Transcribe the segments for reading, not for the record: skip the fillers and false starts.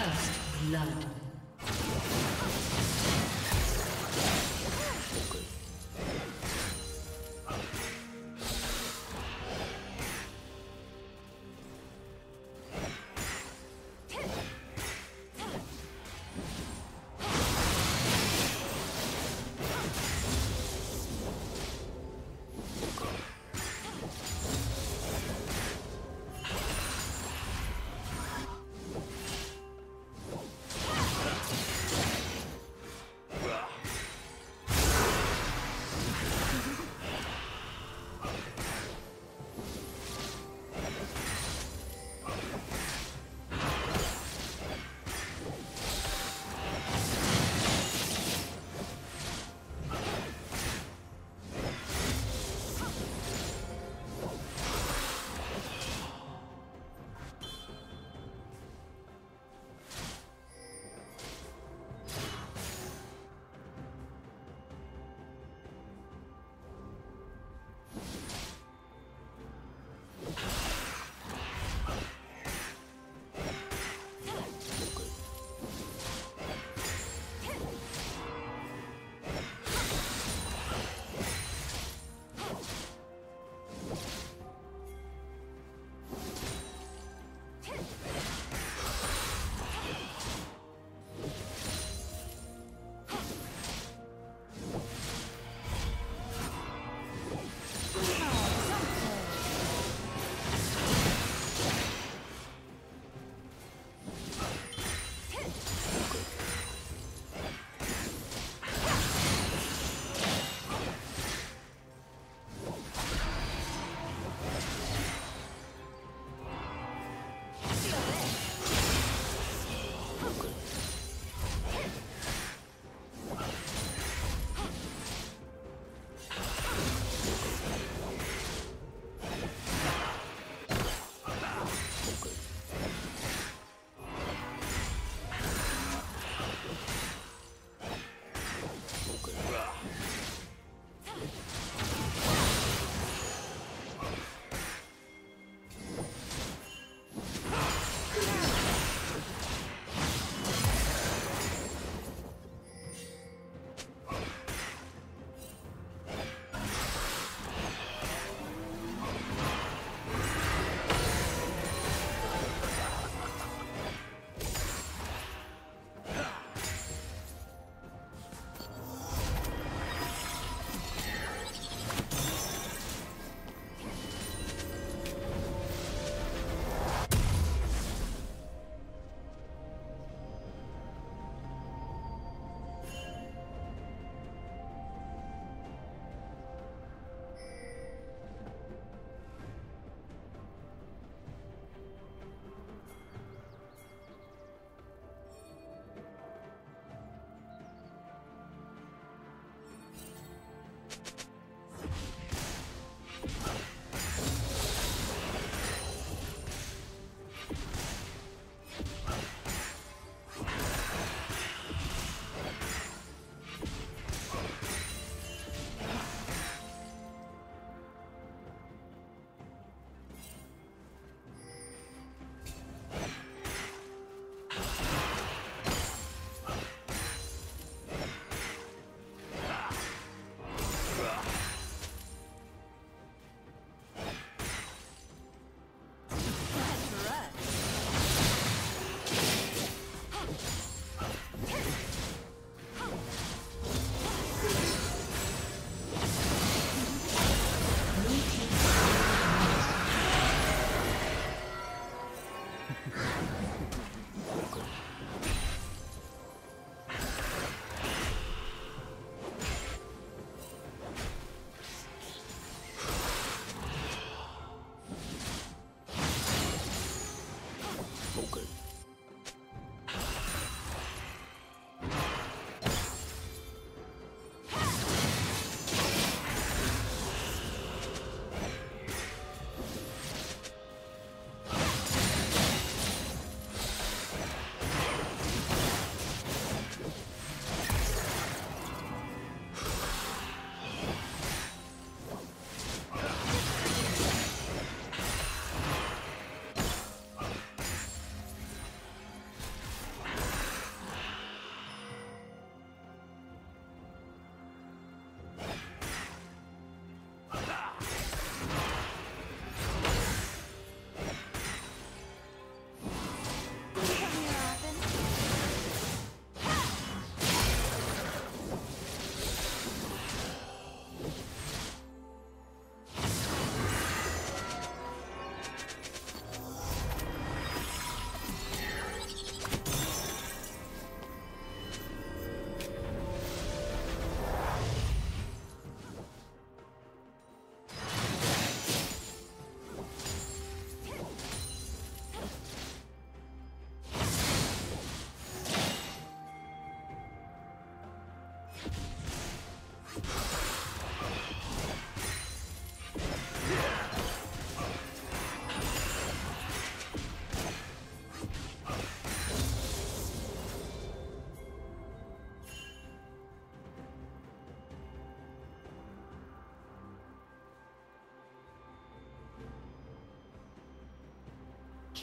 First blood.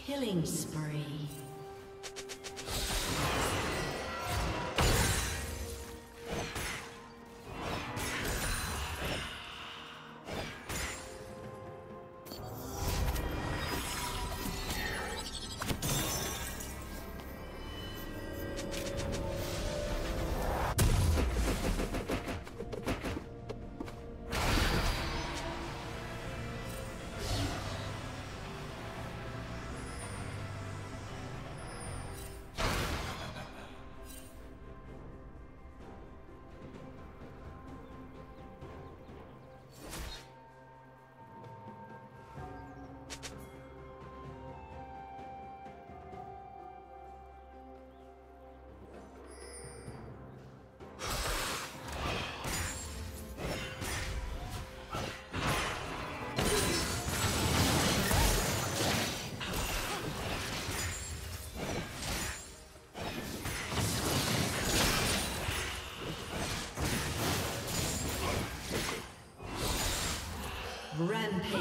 Killing spree. Rampage.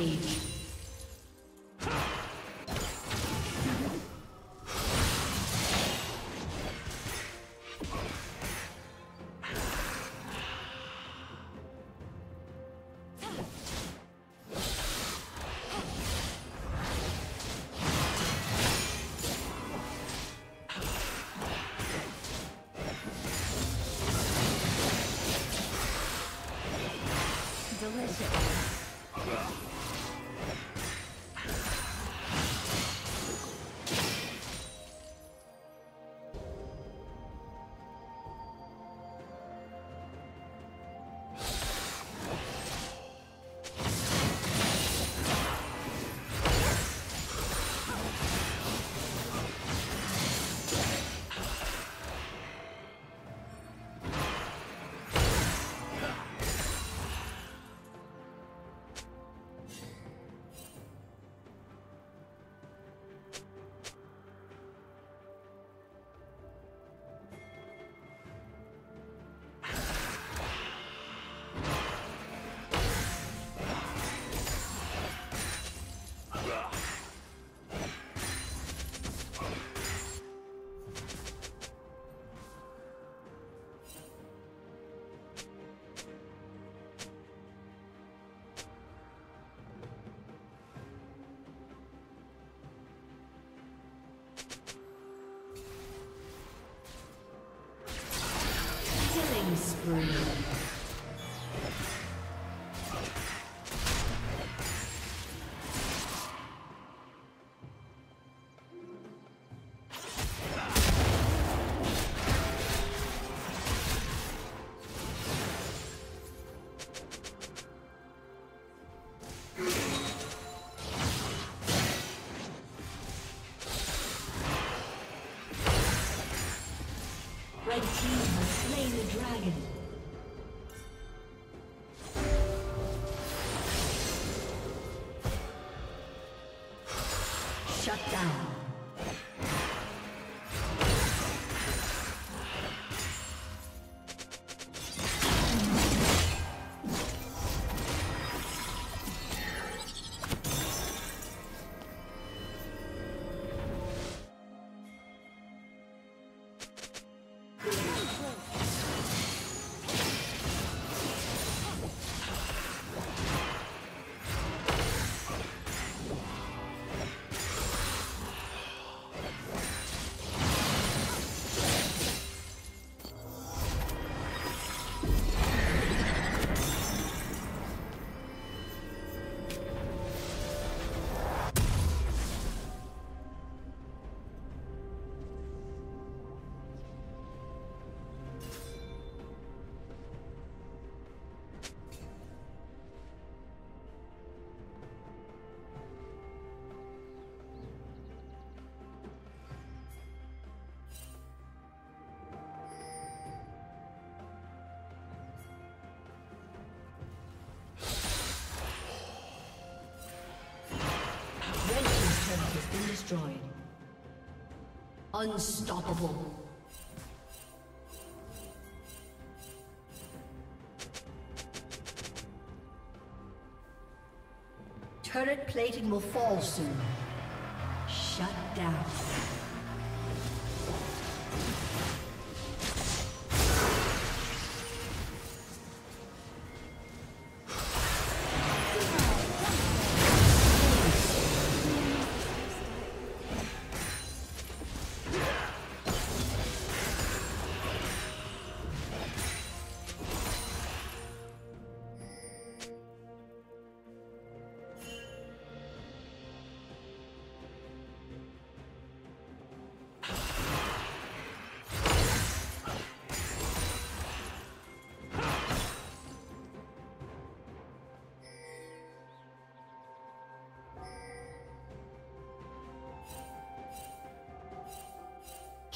Spree. Red team has slain the dragon. Shut down. Destroyed. Unstoppable. Turret plating will fall soon. Shut down.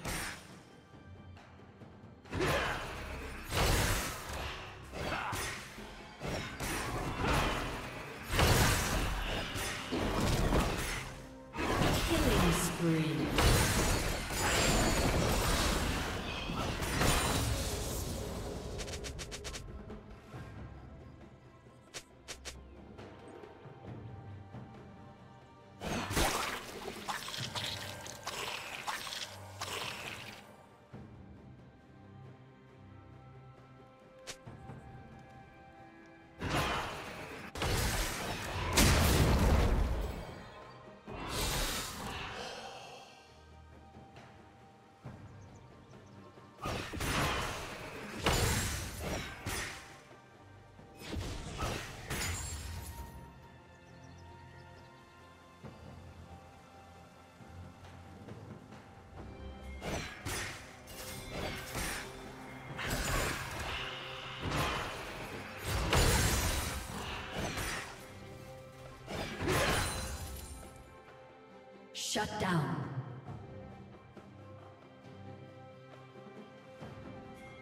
Shut down.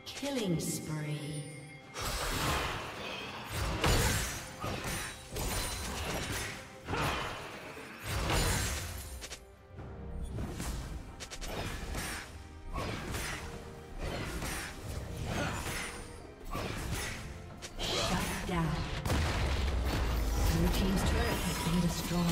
Killing spree. Shut down. Blue team's turret has been destroyed.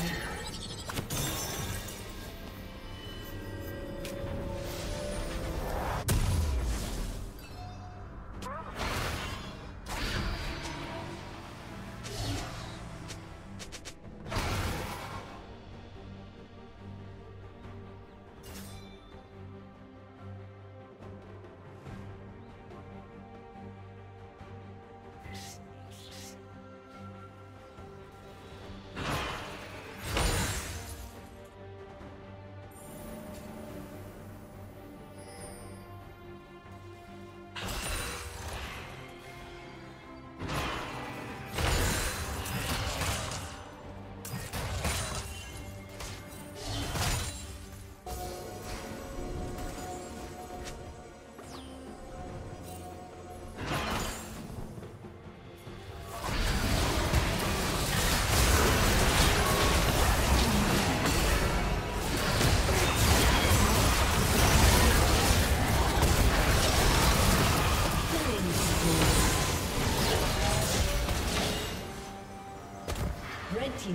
The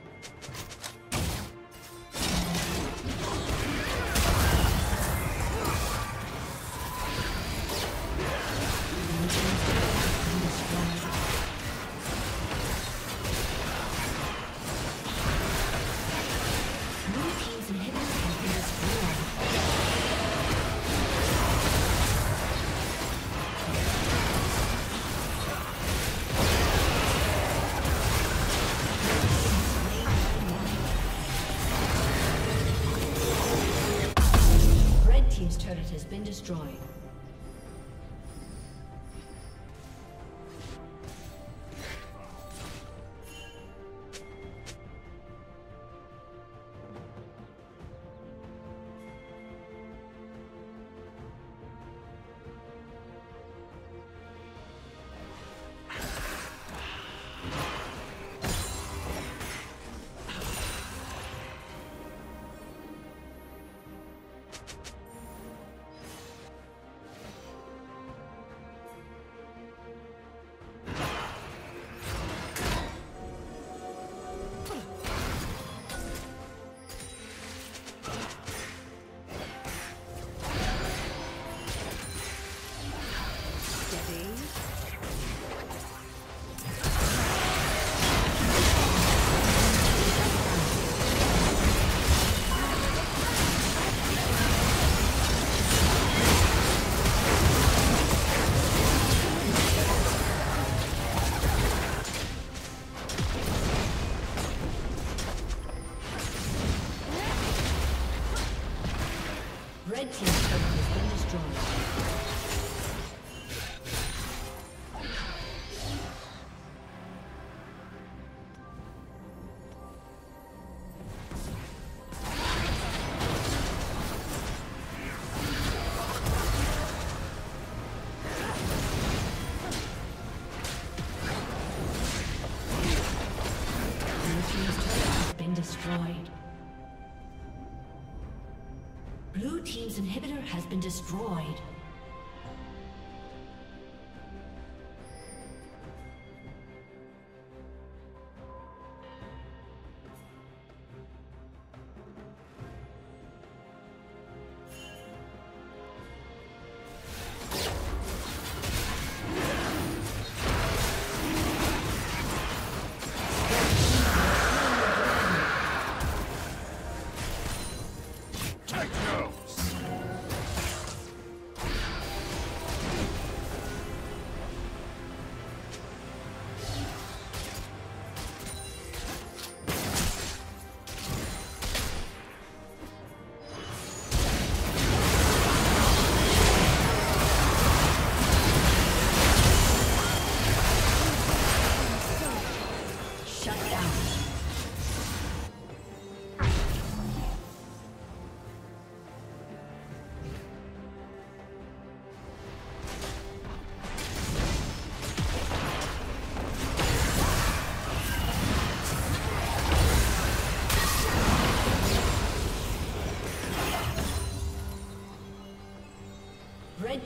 Destroyed. destroyed. Blue team's inhibitor has been destroyed. Red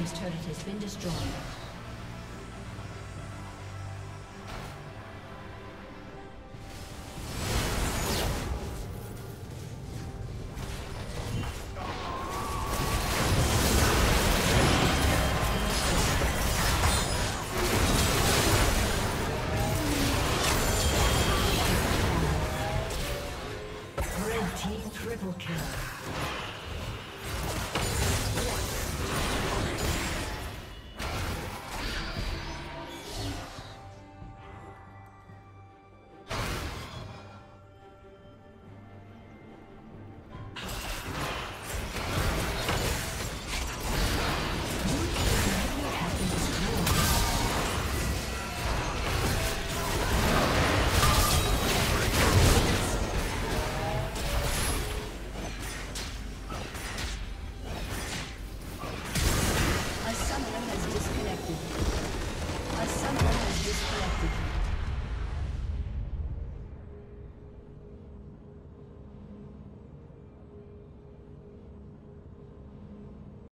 His turret has been destroyed.